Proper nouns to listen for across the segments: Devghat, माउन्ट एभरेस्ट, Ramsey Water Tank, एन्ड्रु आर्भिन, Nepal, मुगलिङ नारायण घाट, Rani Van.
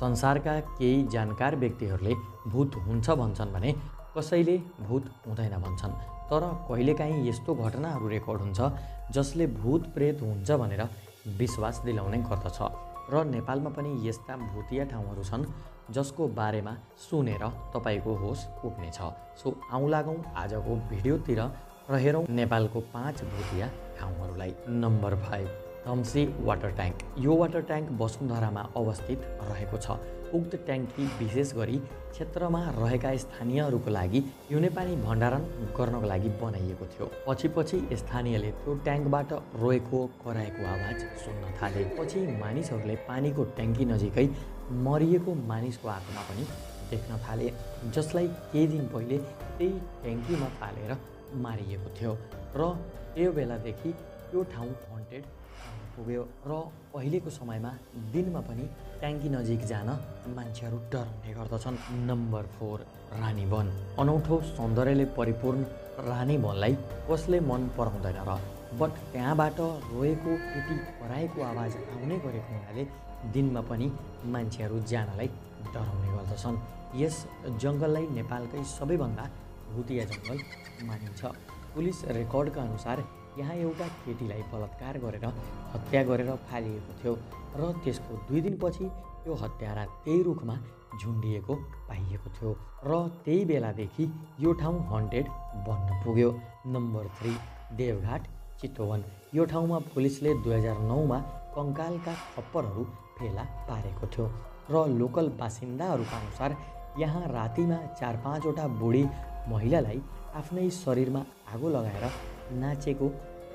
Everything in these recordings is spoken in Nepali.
संसारका केही जानकार व्यक्तिहरूले भूत हुन्छ भन्छन् भने कसैले भूत हुँदैन भन्छन्। तर कहिलेकाहीँ यस्तो घटनाहरू रेकर्ड हुन्छ जसले भूत प्रेत हुन्छ भनेर विश्वास दिलाउने गर्दछ र नेपालमा पनि यस्ता भूतिया ठाउँहरू छन् जसको बारेमा सुनेर तपाईको होस उठ्नेछ। सो आउँ लागौँ आजको भिडियोतिर र हेरौँ नेपालको 5 भूतिया ठाउँहरूलाई। Number 5, Ramsi water tank. यो वाटर टैंक वसुंधरा में अवस्थित रहेको छ। उक्त टैंकी विशेष गरी क्षेत्र में रहकर स्थानीयहरुको लागि पिउने पानी भंडारण गर्नको लागि बनाइएको थियो। पछि पछि स्थानीयले त्यो ट्याङ्कबाट रोएको कराएको आवाज सुन्न थाले। पछि मानिसहरूले पानीको ट्याङ्की नजिकै मरिएको मानिसको आत्मा पनि देख्न थाले जसलाई केही दिन पहिले त्यही ट्याङ्कीमा फालेर मारिएको थियो र त्यो बेलादेखि यो ठाउँ हन्टेड पुग्यो र अहिलेको समयमा दिनमा पनि ट्याङ्की नजिक जान मान्छेहरू डराउने गर्दछन्। नम्बर 4, रानी वन। अनौठो सौन्दर्यले परिपूर्ण रानी वनलाई कसले मन पराउँदैन र? बट त्यहाँबाट रोएको केटी कराएको आवाज आउने गरेको हुनाले दिनमा पनि मान्छेहरू जानलाई डराउने गर्दछन्। यस जङ्गललाई नेपालकै सबैभन्दा भूतिया जङ्गल मानिन्छ। पुलिस रेकर्डका अनुसार यहाँ एउटा केटीलाई बलात्कार गरेर हत्या गरेर फालिएको थियो र त्यसको 2 दिनपछि यो हत्यारा त्यही रुखमा झुन्डिएको पाइएको थियो र त्यही बेलादेखि यो ठाउँ हन्टेड बन्न पुग्यो। नम्बर 3, देवघाट चितवन। यो ठाउँमा पुलिसले 2009 मा कंकालका खप्परहरू फेला पारेको थियो र लोकल बासिन्दाहरूका अनुसार यहाँ रातिमा 4-5 वटा बुढी महिलालाई आफ्नै शरीरमा आगो लगाएर नाचेको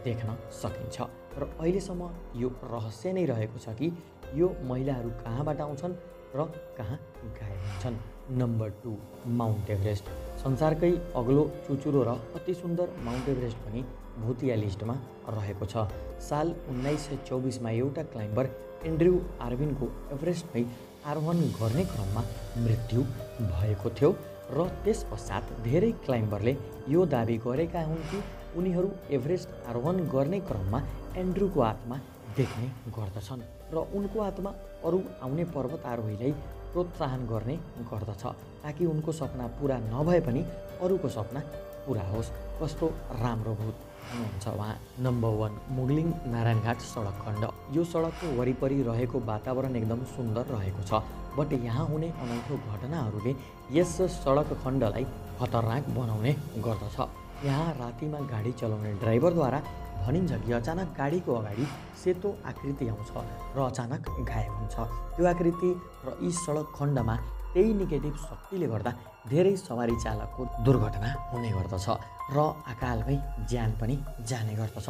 देख्न सकिन्छ र अहिलेसम्म यो रहस्य नै रहेको छ कि यो महिलाहरू कहाँबाट आउँछन् र कहाँ गायब हुन्छन्। Number 2, माउन्ट एभरेस्ट। संसारकै अग्लो चुचुरो र अति सुन्दर माउन्ट एभरेस्ट पनि भूतिया लिस्टमा रहेको छ। साल 1924 मा एउटा क्लाइम्बर एन्ड्रु आर्भिनको एभरेस्टमै आरोहण गर्ने क्रममा मृत्यु भएको थियो र त्यस पश्चात धेरै क्लाइम्बरले यो दाबी गरेका हुन् कि उनीहरू एभरेस्ट आरोहण गर्ने क्रममा एन्ड्रुको आत्मा देख्ने गर्दछन् र उनको आत्मा अरू आउने पर्वतारोहीलाई प्रोत्साहन गर्ने गर्दछ ताकि उनको सपना पूरा नभए पनि अरूको सपना पूरा होस्। कस्तो राम्रो भूत हुनुहुन्छ उहाँ। नम्बर 1, मुगलिङ नारायण घाट सडक खण्ड। यो सडकको वरिपरि रहेको वातावरण एकदम सुन्दर रहेको छ बट यहाँ हुने अनौठो घटनाहरूले यस सडक खण्डलाई खतरनाक बनाउने गर्दछ। यहाँ रातिमा गाडी चलाउने ड्राइभरद्वारा भनिन्छ कि अचानक गाडीको अगाडि सेतो आकृति आउँछ र अचानक गायब हुन्छ। त्यो आकृति र यी सडक खण्डमा त्यही नेगेटिभ शक्तिले गर्दा धेरै सवारी चालकको दुर्घटना हुने गर्दछ र अकालमै ज्यान पनि जाने गर्दछ।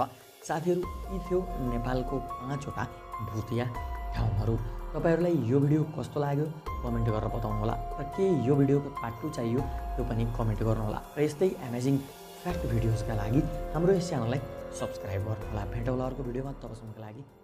साथीहरू, यी थियो नेपालको 5 वटा भूतिया ठाउँहरू। तपाईहरूलाई यो भिडियो कस्तो लाग्यो कमेन्ट गरेर बताउनु होला र के यो भिडियोको पार्ट 2 चाहियो त्यो पनि कमेन्ट गर्नु होला र यस्तै अमेजिङ फ्याक्ट भिडियोजका लागि हाम्रो यस च्यानललाई सब्स्क्राइब गर्नुहोला। भेटौँला अर्को भिडियोमा, तबसम्मका लागि।